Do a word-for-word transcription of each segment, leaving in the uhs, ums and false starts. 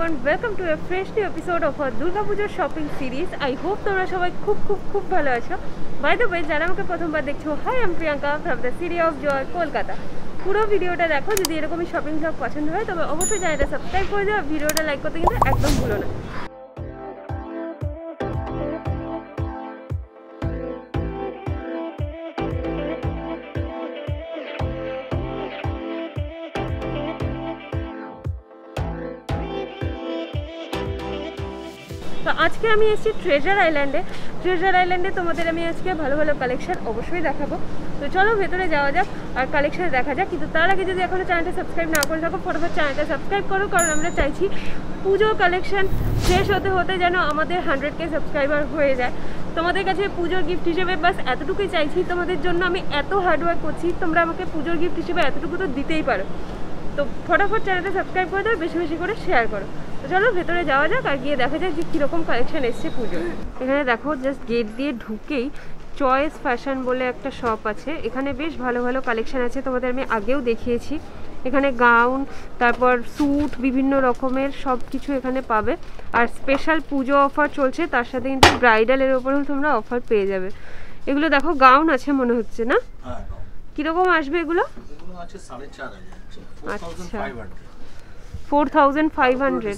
Everyone welcome to a fresh new episode of our Durga Puja shopping series. I hope तुम्हारा सबाई खूब खूब खूब भलो आছো। बाय द वे যারা আমাকে প্রথমবার দেখছো, হাই আমি Priyanka from the city of joy Kolkata. পুরো ভিডিওটা দেখো, যদি এরকমই শপিং ব্লগ পছন্দ হয় তবে অবশ্যই চ্যানেলটা সাবস্ক্রাইব করে দাও, ভিডিওটা লাইক করতে কিন্তু একদম ভুলো না। तो आज के आमी एसेছি ট্রেজার আইল্যান্ডে। ট্রেজার আইল্যান্ডে তোমাদের আমি আজকে ভালো ভালো কালেকশন অবশ্যই দেখাবো। তো চলো ভেতরে যাওয়া যাক আর কালেকশন দেখা যাক। কিন্তু তার আগে যদি এখনো চ্যানেলটা সাবস্ক্রাইব না করে থাকো ফটাফট চ্যানেলটা সাবস্ক্রাইব করো, কারণ আমরা চাইছি পুজো কালেকশন শেষ হতে হতে যেন আমাদের হান্ড্রেড কে সাবস্ক্রাইবার হয়ে যায়। তোমাদের কাছে পুজোর গিফট হিসেবে বাস এতটুকুই চাইছি, তোমাদের জন্য আমি এত হার্ডওয়ার্ক করছি, তোমরা আমাকে পুজোর গিফট হিসেবে এতটুকু তো দিতেই পারো। তো ফটাফট চ্যানেলটা সাবস্ক্রাইব করে দাও, বেশি বেশি করে শেয়ার করো। तो चलो भेतरे जावा जा गए देखा जाए कि रकम कलेक्शन एस पुजो। एखे देखो जस्ट गेट दिए ढुके चॉइस फैशन बोले एक शॉप आखने बस भलो भलो कलेक्शन आोमें आगे देखिए एखे गाउन तारपर सूट विभिन्न रकमेर सब किछु एखे पाबे। और स्पेशल पुजो अफार चलते तरह क्योंकि ब्राइडल ओपर तुम्हारा अफार पे जागो। देखो गाउन आछे मन होच्छे ना किरकम आसबे एगुलो फोर थाउजेंड फाइव हंड्रेड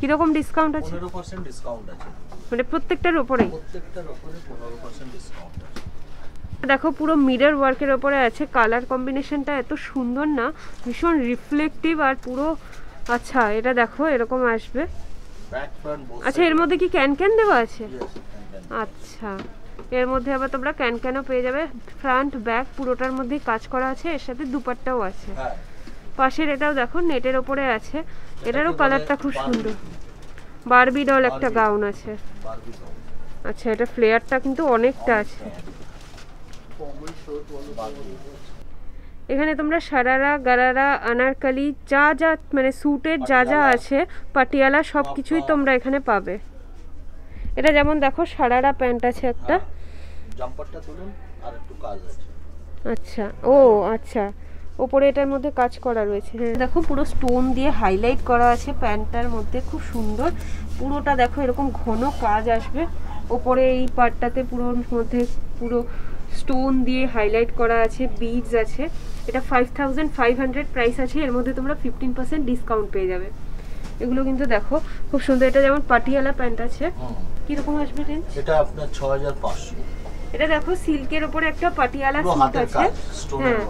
কি রকম ডিসকাউন্ট আছে? পনেরো পার্সেন্ট ডিসকাউন্ট আছে, মানে প্রত্যেকটার উপরেই প্রত্যেকটার উপরে পনেরো পার্সেন্ট ডিসকাউন্ট আছে। দেখো পুরো মিরর ওয়ার্কের উপরে আছে, কালার কম্বিনেশনটা এত সুন্দর না, ভীষণ রিফ্লেক্টিভ আর পুরো আচ্ছা। এটা দেখো এরকম আসবে ব্যাক ফ্রন্ট বোথ। আচ্ছা এর মধ্যে কি ক্যান ক্যান দেওয়া আছে? আচ্ছা এর মধ্যে আবার তোমরা ক্যান ক্যানও পেয়ে যাবে, ফ্রন্ট ব্যাক পুরোটার মধ্যে কাজ করা আছে, এর সাথে দুপাট্টাও আছে। হ্যাঁ পাশের এটাও দেখো নেটের উপরে আছে, এটারও কালারটা খুব সুন্দর। বারবি ডল একটা গাউন আছে। আচ্ছা এটা ফ্লেয়ারটা কিন্তু অনেকটা আছে। এখানে তোমরা সারারা গারারা আনারকলি যা যা মানে স্যুটের যা যা আছে পাটিয়ালা সব কিছুই তোমরা এখানে পাবে। এটা যেমন দেখো সারারা প্যান্ট আছে একটা, জাম্পারটা তুলুন আর একটু কাজ আছে। আচ্ছা ও আচ্ছা উপরে এটার মধ্যে কাজ করা রয়েছে। হ্যাঁ দেখো পুরো স্টোন দিয়ে হাইলাইট করা আছে প্যান্টটার মধ্যে, খুব সুন্দর পুরোটা। দেখো এরকম ঘন কাজ আসবে ওপরে এই পার্টটাতে, পুরোর মধ্যে পুরো স্টোন দিয়ে হাইলাইট করা আছে, বিডস আছে। এটা five thousand five hundred price আছে, এর মধ্যে তোমরা ফিফটিন পার্সেন্ট ডিসকাউন্ট পেয়ে যাবে। এগুলো কিন্তু দেখো খুব সুন্দর। এটা যেমন পাটিয়ালা প্যান্ট আছে, কিরকম আসবে রেঞ্জ? এটা আপনার ছ হাজার পাঁচশো। এটা দেখো সিল্কের উপরে একটা পাটিয়ালা স্যুট আছে, হ্যাঁ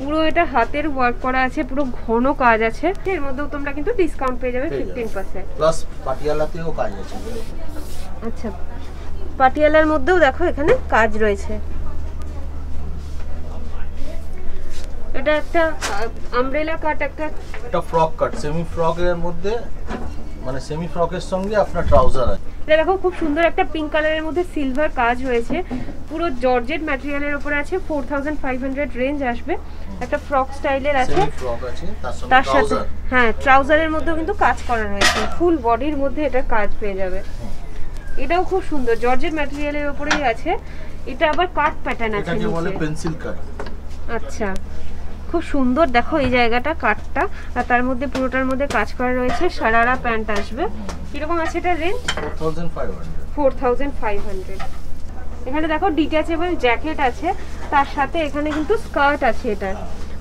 পুরো এটা হাতের ওয়ার্ক করা আছে, পুরো ঘন কাজ আছে। এর মধ্যেও তোমরা কিন্তু ডিসকাউন্ট পেয়ে যাবে ফিফটিন পার্সেন্ট প্লাস পাটিয়ালাতেও কাজ আছে। আচ্ছা পাটিয়ালার মধ্যেও দেখো এখানে কাজ রয়েছে। এটা একটা আমব্রেলা কাট, একটা এটা ফ্রক কাট, সেমি ফ্রক এর মধ্যে মানে সেমি ফ্রকের সঙ্গে আপনার ট্রাউজার আছে। এটা দেখো খুব সুন্দর একটা পিঙ্ক কালারের মধ্যে সিলভার কাজ হয়েছে, পুরো জর্জেট ম্যাটেরিয়ালের উপর আছে। Four thousand five hundred range আসবে। একটা ফ্রক স্টাইলের আছে, ফ্রক আছে তার সাথে হ্যাঁ ট্রাউজারের মধ্যেও কিন্তু কাজ করা রয়েছে, ফুল বডির মধ্যে এটা কাজ পেয়ে যাবে। এটাও খুব সুন্দর জর্জেট ম্যাটেরিয়ালের উপরেই আছে। এটা আবার কাট প্যাটার্ন আছে, এটাকে বলে পেন্সিল কাট। আচ্ছা খুব সুন্দর দেখো এই জায়গাটা কাটটা, আর তার মধ্যে পুরোটার মধ্যে কাজ করা রয়েছে। সারারা প্যান্ট আসবে। কিরকম আছে এটা range? Four thousand five hundred. এখানে দেখো ডিটাচেবল জ্যাকেট আছে, তার সাথে এখানে কিন্তু স্কার্ট আছে। এটা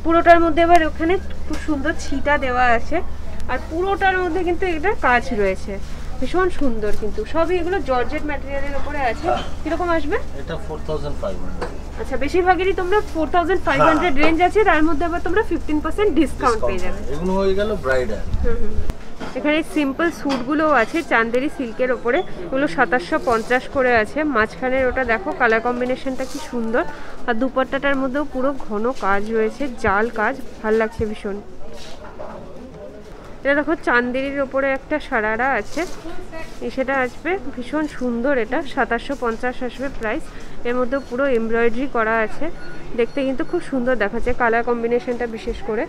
পুরোটার মধ্যে আবার ওখানে খুব সুন্দর ছিটা দেওয়া আছে, আর পুরোটার মধ্যে কিন্তু এটা কাজ রয়েছে, ভীষণ সুন্দর। কিন্তু সবই এগুলো জর্জেট ম্যাটেরিয়ালের উপরে আছে। কিরকম আসবে এটা? Four thousand five hundred. আচ্ছা বেশিরভাগই তোমরা four thousand five hundred range আছে, তার মধ্যে আবার তোমরা ফিফটিন পার্সেন্ট ডিসকাউন্ট পেয়ে যাবে। এগুলো হয়ে গেল ব্রাইডাল। এখানে সিম্পল স্যুটগুলোও আছে চান্দেরি সিল্কের উপরে, ওগুলো সাতাশশো পঞ্চাশ করে আছে। মাঝখানের ওটা দেখো কালার কম্বিনেশনটা কি সুন্দর, আর দুপাট্টাটার মধ্যেও পুরো ঘন কাজ রয়েছে, জাল কাজ, ভাল লাগছে ভীষণ। এটা দেখো চান্দেরির ওপরে একটা সারারা আছে, সেটা আসবে ভীষণ সুন্দর। এটা সাতাশশো পঞ্চাশ আসবে প্রাইস। এর মধ্যে পুরো এমব্রয়ডারি করা আছে, দেখতে কিন্তু খুব সুন্দর দেখাচ্ছে কালার কম্বিনেশনটা বিশেষ করে।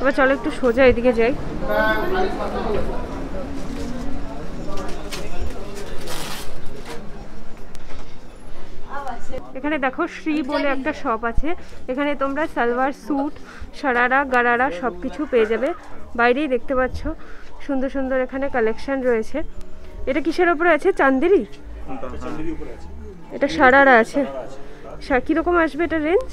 এবার চলো একটু সোজা এদিকে যাই। এখানে দেখো শ্রী বলে একটা শপ আছে, এখানে তোমরা সালোয়ার স্যুট, শরারা, গারারা সব কিছু পেয়ে যাবে। বাইরেই দেখতে পাচ্ছ সুন্দর সুন্দর এখানে কালেকশন রয়েছে। এটা কিসের উপরে আছে? চান্দেরি। এটা শরারা আছে। কীরকম আসবে এটা রেঞ্জ?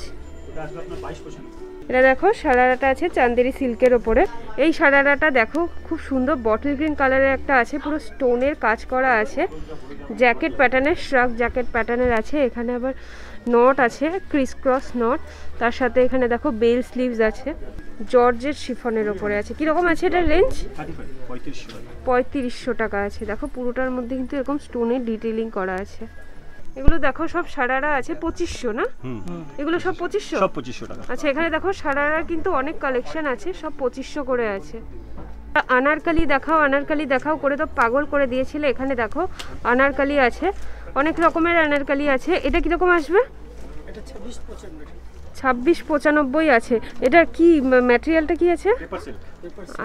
এটা দেখো সারারাটা আছে চান্দেরি সিল্কের ওপরে। এই সারারাটা দেখো খুব সুন্দর বটল গ্রিন কালারের একটা আছে, পুরো স্টোনের কাজ করা আছে, জ্যাকেট প্যাটার্নের, শ্রাক জ্যাকেট প্যাটার্নের আছে। এখানে আবার নট আছে, ক্রিস ক্রস নট, তার সাথে এখানে দেখো বেল স্লিভস আছে, জর্জের শিফনের ওপরে আছে। কীরকম আছে এটার রেঞ্জ? পঁয়ত্রিশশো টাকা আছে। দেখো পুরোটার মধ্যে কিন্তু এরকম স্টোনের ডিটেলিং করা আছে। এগুলো দেখো সব সারারা আছে পঁচিশশো না? এগুলো সব পঁচিশশো? সব পঁচিশশো টাকা। আচ্ছা এখানে দেখো সারারা কিন্তু অনেক কালেকশন আছে, সব পঁচিশশো করে আছে। আনারকালি দেখাও, আনারকালি দেখাও করে তো পাগল করে দিয়েছিলে। এখানে দেখো আনারকালি আছে, অনেক রকমের আনারকালি আছে। এটা কীরকম আসবে? এটা ছাব্বিশ পঁচানব্বই। ছাব্বিশ পঁচানব্বই আছে। এটা কি ম্যাটেরিয়ালটা কি আছে?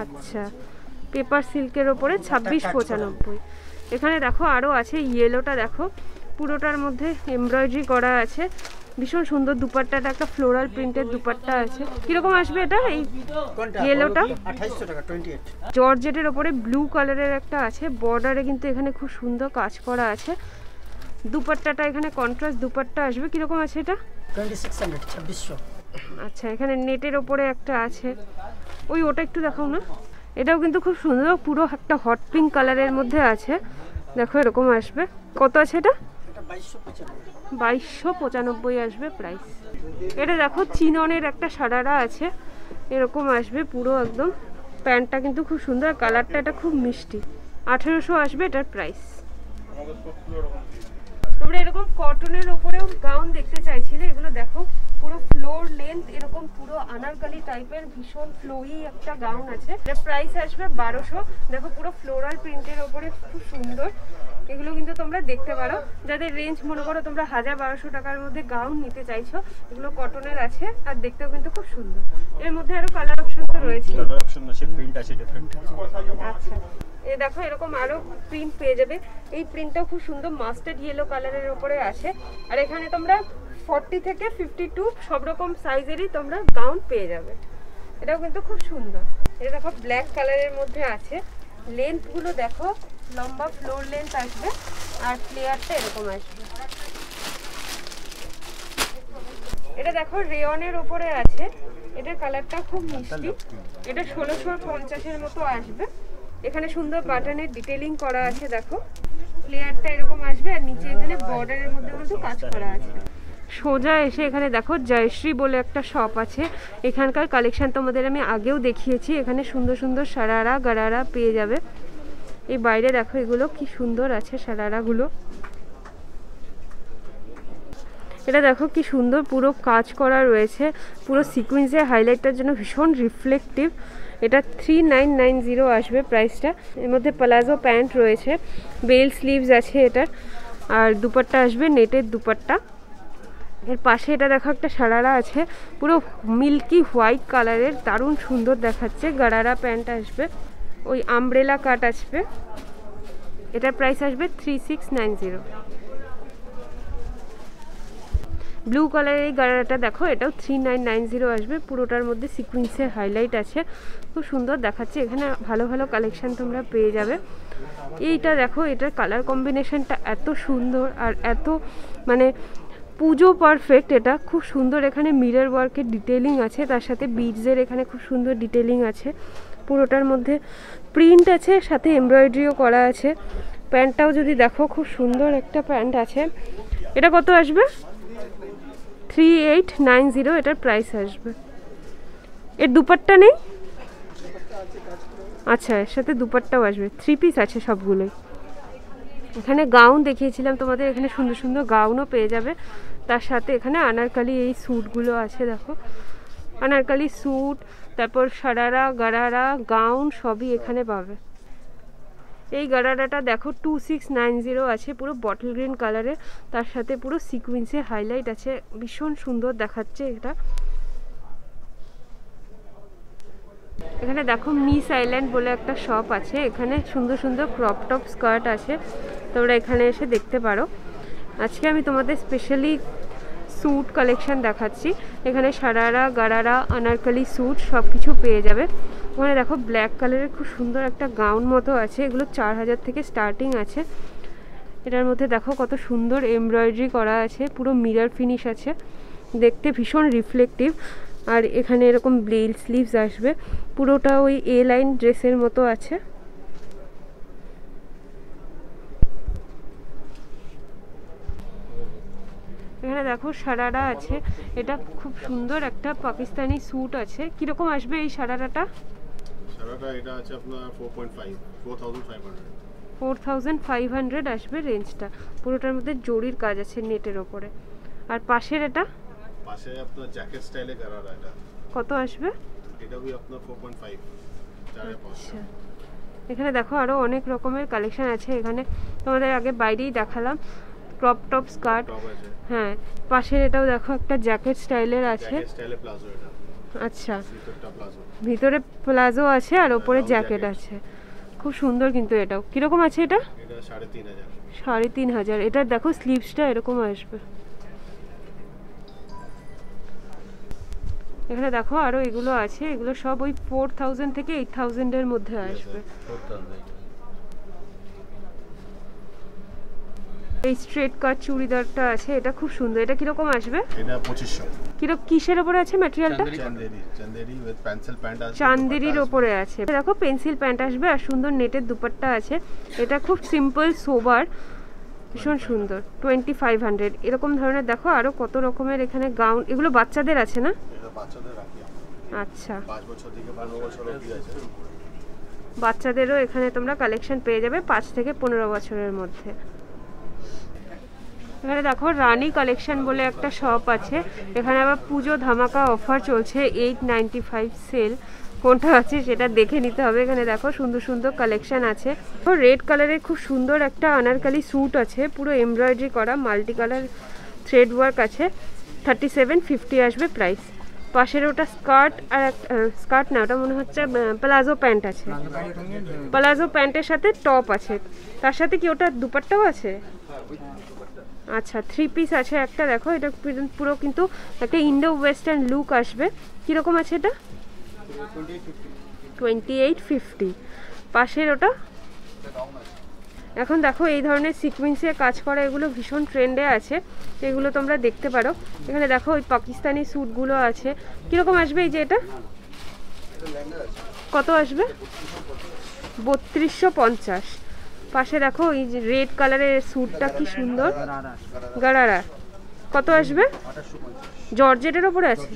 আচ্ছা পেপার সিল্কের ওপরে ছাব্বিশ পঁচানব্বই। এখানে দেখো আরও আছে, ইয়েলোটা দেখো পুরোটার মধ্যে এমব্রয়ডারি করা আছে, ভীষণ সুন্দর দুপাট্টাটা, একটা ফ্লোরাল প্রিন্টের দুপাট্টা আছে। কিরকম আসবে এটা? এই ইয়েলোটা জর্জেটের ওপরে ব্লু কালারের একটা আছে, বর্ডারে কিন্তু এখানে খুব সুন্দর কাজ করা আছে। দুপাট্টাটা এখানে কন্ট্রাস্ট দুপাট্টা আসবে। কিরকম আছে এটা? ছাব্বিশশো। আচ্ছা এখানে নেটের ওপরে একটা আছে, ওই ওটা একটু দেখাও না। এটাও কিন্তু খুব সুন্দর, পুরো একটা হট পিঙ্ক কালারের মধ্যে আছে। দেখো এরকম আসবে। কত আছে এটা? বাইশশো পঁচানব্বই আসবে প্রাইস। এটা দেখো চিননের একটা সারারা আছে, এরকম আসবে পুরো একদম। প্যান্টটা কিন্তু খুব সুন্দর, কালারটা এটা খুব মিষ্টি। আঠেরোশো আসবে এটার প্রাইস। তোমরা এরকম কটনের ওপরেও গাউন দেখতে চাইছিলে, এগুলো দেখো পুরো ফ্লোর লেন্থ এরকম পুরো আনারকালি টাইপের, ভীষণ ফ্লোই একটা গাউন আছে। এর প্রাইস আসবে বারোশো। দেখো পুরো ফ্লোরাল প্রিন্টের ওপরে খুব সুন্দর, এগুলো কিন্তু তোমরা দেখতে পারো। যাদের রেঞ্জ মনে করো তোমরা হাজার বারোশো টাকার মধ্যে গাউন নিতে চাইছো, এগুলো কটনের আছে আর দেখতেও কিন্তু খুব সুন্দর। এর মধ্যে আরো কালার অপশন তো রয়েছে। আচ্ছা এ দেখো এরকম আরো প্রিন্ট পেয়ে যাবে। এই প্রিন্টটাও খুব সুন্দর, মাস্টার্ড ইয়েলো কালারের ওপরে আছে। আর এখানে তোমরা ফর্টি থেকে ফিফটি টু সব রকম সাইজেরই তোমরা গাউন পেয়ে যাবে। এটাও কিন্তু খুব সুন্দর। এটা দেখো ব্ল্যাক কালারের মধ্যে আছে। লেন্থগুলো দেখো লম্বা ফ্লোর লেন্থ আসবে, আর ফ্লেয়ারটা এরকম আসবে। এটা দেখো রেয়নের ওপরে আছে, এটার কালারটা খুব মিষ্টি। এটা ষোলোশো পঞ্চাশের মতো আসবে। এখানে সুন্দর বাটনের ডিটেলিং করা আছে, দেখো ফ্লেয়ারটা এরকম আসবে, আর নিচে এখানে বর্ডারের মধ্যে কিন্তু কাজ করা আছে। সোজা এসে এখানে দেখো জয়শ্রী বলে একটা শপ আছে, এখানকার কালেকশন তোমাদের আমি আগেও দেখিয়েছি। এখানে সুন্দর সুন্দর সারারা গারারা পেয়ে যাবে। এই বাইরে দেখো এগুলো কি সুন্দর আছে সারারাগুলো। এটা দেখো কি সুন্দর পুরো কাজ করা রয়েছে, পুরো সিকুয়েন্সের হাইলাইটটার জন্য ভীষণ রিফ্লেকটিভ। এটা থ্রি নাইন নাইন জিরো আসবে প্রাইসটা। এর মধ্যে প্লাজো প্যান্ট রয়েছে, বেল স্লিভস আছে এটার, আর দুপাট্টা আসবে নেটের দুপাট্টা। এর পাশে এটা দেখো একটা সারারা আছে, পুরো মিল্কি হোয়াইট কালারের, দারুণ সুন্দর দেখাচ্ছে। গারারা প্যান্ট আসবে, ওই আমব্রেলা কাট আসবে। এটার প্রাইস আসবে three six nine zero. Blue কালারের এই গারাটা দেখো, এটাও থ্রি নাইন নাইন জিরো আসবে। পুরোটার মধ্যে সিকুয়েন্সের হাইলাইট আছে, খুব সুন্দর দেখাচ্ছে। এখানে ভালো ভালো কালেকশান তোমরা পেয়ে যাবে। এইটা দেখো এটার কালার কম্বিনেশানটা এত সুন্দর আর এত মানে পুজো পারফেক্ট। এটা খুব সুন্দর, এখানে মিরর ওয়ার্কের ডিটেলিং আছে, তার সাথে বিডসের এখানে খুব সুন্দর ডিটেলিং আছে। পুরোটার মধ্যে প্রিন্ট আছে, সাথে এমব্রয়ডারিও করা আছে। প্যান্টটাও যদি দেখো খুব সুন্দর একটা প্যান্ট আছে। এটা কত আসবে? থ্রি এইট নাইন জিরো এটার প্রাইস আসবে। এর দুপাট্টা নেই? আচ্ছা এর সাথে দুপাট্টাও আসবে। থ্রি পিস আছে সবগুলোই। এখানে গাউন দেখিয়েছিলাম তোমাদের, এখানে সুন্দর সুন্দর গাউনও পেয়ে যাবে। তার সাথে এখানে আনারকালি এই স্যুটগুলো আছে, দেখো আনারকালি স্যুট, তারপর সারারা গারারা গাউন সবই এখানে পাবে। এই গারারাটা দেখো টু সিক্স নাইন জিরো আছে, পুরো বটল গ্রিন কালারের, তার সাথে পুরো সিকুয়েন্সে হাইলাইট আছে, ভীষণ সুন্দর দেখাচ্ছে এটা। এখানে দেখো মিস আইল্যান্ড বলে একটা শপ আছে, এখানে সুন্দর সুন্দর ক্রপ টপ স্কার্ট আছে, তোমরা এখানে এসে দেখতে পারো। আজকে আমি তোমাদের স্পেশালি सूट कलेक्शन देखाচ্ছি এখানে शरारा गरारा अनारकली सूट सब किछु पेয়ে যাবে। ওখানে দেখো ব্ল্যাক কালারের খুব সুন্দর একটা গাউন মতো আছে, এগুলো চার হাজার থেকে স্টার্টিং আছে। এটার মধ্যে দেখো কত সুন্দর এমব্রয়ডারি করা আছে, পুরো মিরর ফিনিশ আছে, দেখতে ভীষণ রিফ্লেক্টিভ। আর এখানে এরকম ব্লেড স্লিভস আসবে, পুরোটা ওই এ লাইন ড্রেসের মতো আছে। এখানে দেখো সারারা আছে, এটা খুব সুন্দর একটা পাকিস্তানি স্যুট আছে। কি রকম আসবে এই সারারাটা? সারাটা এটা আছে আপনার চার হাজার পাঁচশো আসবে রেঞ্জটা। পুরোটার মধ্যে জরির কাজ আছে নেটের উপরে। আর পাশের এটা পাশে আপনার জ্যাকেট স্টাইলে গরারা, এটা কত আসবে? এটা भी আপনার চার পয়েন্ট পাঁচ চার হাজার পাঁচশো। এখানে দেখো আরো অনেক রকমের কালেকশন আছে, এখানে তোমাদের আগে বাইরেই দেখালাম। क्रॉप टॉप स्कार्ट हाँ पास देखो एक जैकेट स्टाइलर अच्छा भीतर प्लाजो आर जैकेट खूब सुंदर क्योंकि एट कम साढ़े तीन हजार यार देखो स्लीव्सटा एरकम आसबे। এখানে দেখো আরো এগুলো আছে, এগুলো সব ওই फोर थाउजेंड থেকে एट थाउजेंड এর মধ্যে আসবে। এই স্ট্রেট কাট চুড়িদারটা আছে, এটা খুব সুন্দর, এটা কি রকম আসবে? এটা পঁচিশশো। কি রকম কিসের উপরে আছে ম্যাটেরিয়ালটা? Chanderi Chanderi with pencil pant আছে, চান্দেরির উপরে আছে। দেখো পেন্সিল প্যান্ট আসবে আর সুন্দর নেটের দুপাট্টা আছে, এটা খুব সিম্পল সোবার ভীষণ সুন্দর পঁচিশ হাজার পাঁচশো এরকম ধরনের। দেখো আরো কত রকমের এখানে গাউন, এগুলো বাচ্চাদের আছে না? এটা বাচ্চাদের রাখি আমরা, আচ্ছা পাঁচ বছর থেকে বারো বছর অবধি আছে, বাচ্চাদেরও এখানে তোমরা কালেকশন পেয়ে যাবে পাঁচ থেকে পনেরো বছরের মধ্যে। এখানে দেখো রানী কালেকশন বলে একটা শপ আছে, এখানে আবার পুজো ধামাকা অফার চলছে আট পঁচানব্বই সেল, কোনটা আছে সেটা দেখে নিতে হবে। এখানে দেখো সুন্দর সুন্দর কালেকশন আছে, রেড কালারের খুব সুন্দর একটা আনারকলি স্যুট আছে, পুরো এমব্রয়ডারি করা মাল্টি কালার থ্রেড ওয়ার্ক আছে, থার্টি সেভেন ফিফটি আসবে প্রাইস। পাশের ওটা স্কার্ট আর স্কার্ট না, ওটা মনে হচ্ছে প্লাজো প্যান্ট আছে, প্লাজো প্যান্টের সাথে টপ আছে, তার সাথে কি ওটা দুপাট্টাও আছে? আচ্ছা থ্রি পিস আছে একটা, দেখো এটা পুরো কিন্তু একটা ইন্ডো ওয়েস্টার্ন লুক আসবে। কীরকম আছে এটা? Twenty eight fifty. পাশের ওটা এখন দেখো এই ধরনের সিকোয়েন্সে কাজ করা এগুলো ভীষণ ট্রেন্ডে আছে, এগুলো তোমরা দেখতে পারো। এখানে দেখো ওই পাকিস্তানি স্যুটগুলো আছে, কীরকম আসবে এই যে এটা? কত আসবে? বত্রিশশো পঞ্চাশ। পাশে দেখো এই যে রেড কালারের স্যুটটা কি সুন্দর গারারা, কত আসবে? জর্জেটের ওপরে আছে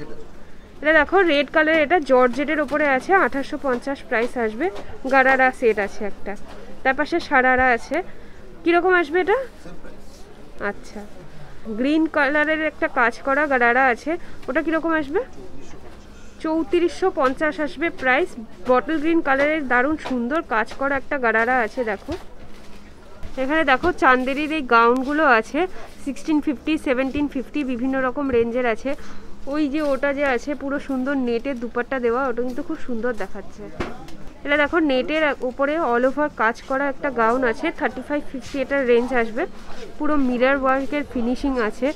এটা, দেখো রেড কালার এটা জর্জেটের ওপরে আছে আঠাশশো পঞ্চাশ প্রাইস আসবে। গারারা সেট আছে একটা, তার পাশে সারারা আছে, কীরকম আসবে এটা? আচ্ছা গ্রিন কালারের একটা কাজ করা গারারা আছে, ওটা কীরকম আসবে? চৌত্রিশশো পঞ্চাশ আসবে প্রাইস। বটল গ্রিন কালারের দারুণ সুন্দর কাজ করা একটা গারারা আছে দেখো। এখানে দেখো চান্দেরির এই গাউনগুলো আছে সিক্সটিন ফিফটি সেভেন্টিন ফিফটি বিভিন্ন রকম রেঞ্জের আছে। ওই যে ওটা যে আছে পুরো সুন্দর নেটের দুপাট্টা দেওয়া, ওটা কিন্তু খুব সুন্দর দেখাচ্ছে। এটা দেখো নেটের উপরে অল ওভার কাজ করা একটা গাউন আছে থার্টি ফাইভ ফিফটি এটার রেঞ্জ আসবে। পুরো মিরর ওয়ার্কের ফিনিশিং আছে,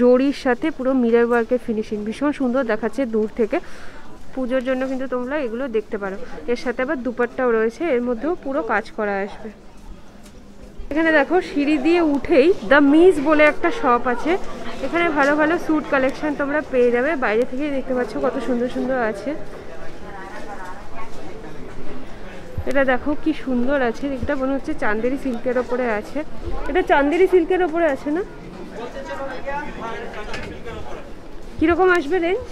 জরির সাথে পুরো মিরর ওয়ার্কের ফিনিশিং ভীষণ সুন্দর দেখাচ্ছে দূর থেকে। পুজোর জন্য কিন্তু তোমরা এগুলো দেখতে পারো, এর সাথে আবার দুপাট্টাও রয়েছে, এর মধ্যেও পুরো কাজ করা আসবে। এখানে দেখো সিঁড়ি দিয়ে উঠেই দ্য মিস বলে একটা শপ আছে, এখানে ভালো ভালো স্যুট কালেকশন তোমরা পেয়ে যাবে, বাইরে থেকে দেখতে পাচ্ছ কত সুন্দর সুন্দর আছে। এটা দেখো কি সুন্দর আছে, এটা মনে হচ্ছে চান্দেরি সিল্কের ওপরে আছে, এটা চান্দেরি সিল্কের ওপরে আছে না? কিরকম আসবে রেঞ্জ?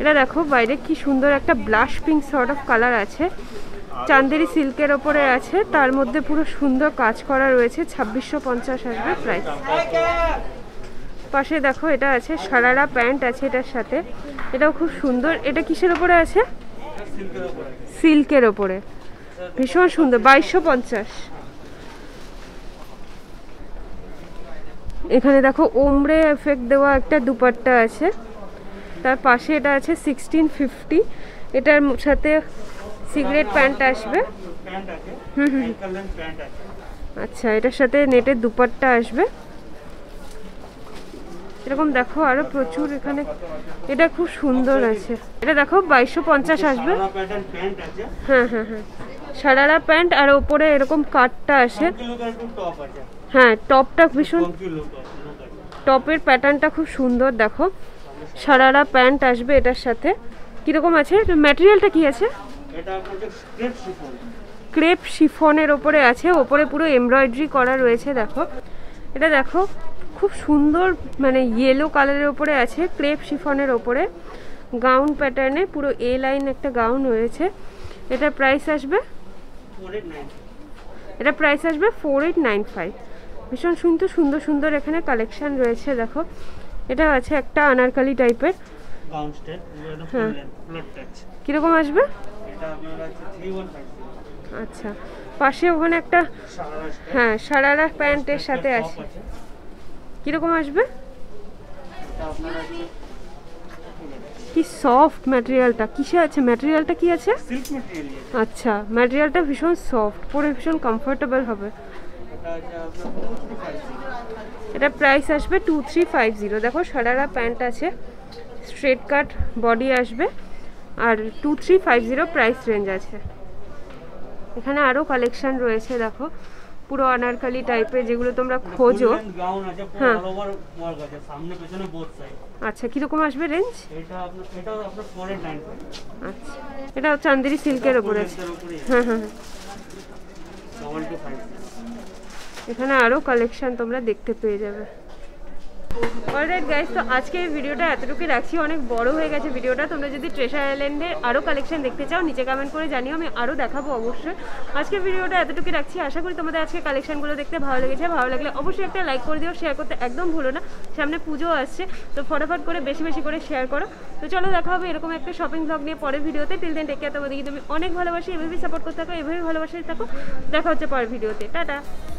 এটা দেখো বাইরে কি সুন্দর একটা blush pink sort of colour আছে, চান্দেরি সিল্কের ওপরে আছে, তার মধ্যে পুরো সুন্দর কাজ করা রয়েছে, ছাব্বিশশো পঞ্চাশ আসবে প্রাইস। পাশে দেখো এটা আছে সারারা প্যান্ট আছে এটার সাথে, এটাও খুব সুন্দর, এটা কিসের ওপরে আছে? সিল্কের ওপরে, ভীষণ সুন্দর বাইশশো পঞ্চাশ। এখানে দেখো ওমরে এফেক্ট দেওয়া একটা দুপাট্টা আছে, তার পাশে এটা আছে সিক্সটিন ফিফটি এটার সাথে সিগারেট প্যান্ট আসবে, আচ্ছা এটার সাথে নেটের দুপাট্টা আসবে। এরকম দেখো আরো প্রচুর এখানে, এটা খুব সুন্দর আছে। এটা দেখো বাইশশো পঞ্চাশ আসবে। হ্যাঁ হ্যাঁ হ্যাঁ সারারা প্যান্ট আর ওপরে এরকম কাটটা আসে। হ্যাঁ টপটা ভীষণ, টপের প্যাটার্নটা খুব সুন্দর। দেখো সারারা প্যান্ট আসবে এটার সাথে। কিরকম আছে ম্যাটেরিয়ালটা, কি আছে? ক্রেপ শিফনের ওপরে আছে, ওপরে পুরো এমব্রয়ডারি করা রয়েছে। দেখো এটা দেখো খুব সুন্দর, মানে ইয়েলো কালারের ওপরে আছে, ক্রেপ শিফনের ওপরে গাউন প্যাটার্নে পুরো এ লাইন একটা গাউন রয়েছে। এটা প্রাইস আসবে এটা প্রাইস আসবে ফোর এইট নাইন ফাইভ। ভীষণ সুন্দর সুন্দর সুন্দর এখানে কালেকশন রয়েছে। দেখো এটা আছে একটা আনারকালি টাইপের। হ্যাঁ কিরকম আসবে? আচ্ছা পাশে ওখানে একটা, হ্যাঁ সারারা প্যান্টের সাথে আছে। কিরকম আসবে? কি সফট ম্যাটেরিয়ালটা, কিসে আছে ম্যাটেরিয়ালটা, কি আছে? আচ্ছা ম্যাটেরিয়ালটা ভীষণ সফট, পরে ভীষণ কমফোর্টেবল হবে। এটা প্রাইস আসবে টু থ্রি ফাইভ জিরো। দেখো সারারা প্যান্ট আছে, স্ট্রেট কাট বডি আসবে, আর two three five zero price range আছে। এখানে আরও কালেকশান রয়েছে দেখো, পুরো আনারকালি টাইপের যেগুলো তোমরা খোঁজো। হ্যাঁ আচ্ছা কীরকম আসবে রেঞ্জ? আচ্ছা এটা চান্দেরি সিল্কের ওপর আছে। হ্যাঁ হ্যাঁ এখানে আরও কালেকশান তোমরা দেখতে পেয়ে যাবে। অলরাইট গাইস, তো আজকে ভিডিওটা এতটুকুই রাখছি, অনেক বড় হয়ে গেছে ভিডিওটা। তোমরা যদি ট্রেজার আইল্যান্ডের আরও কালেকশন দেখতে চাও নিচে কমেন্ট করে জানিও, আমি আরও দেখাবো অবশ্যই। আজকে ভিডিওটা এতটুকুই রাখছি, আশা করি তোমাদের আজকে কালেকশনগুলো দেখতে ভালো লেগেছে। ভালো লাগলে অবশ্যই একটা লাইক করে দিও, শেয়ার করতে একদম ভুলো না। সামনে পুজো আসছে, তো ফটাফট করে বেশি বেশি করে শেয়ার করো। তো চলো দেখা হবে এরকম একটা শপিং ব্লগ নিয়ে পরের ভিডিওতে। Till then take care. তোমাদেরকে তুমি অনেক ভালোবাসি, এভাবেই সাপোর্ট করতে থাকো, এভাবেই ভালোবাসি থাকো। দেখা হচ্ছে পরের ভিডিওতে। টাটা।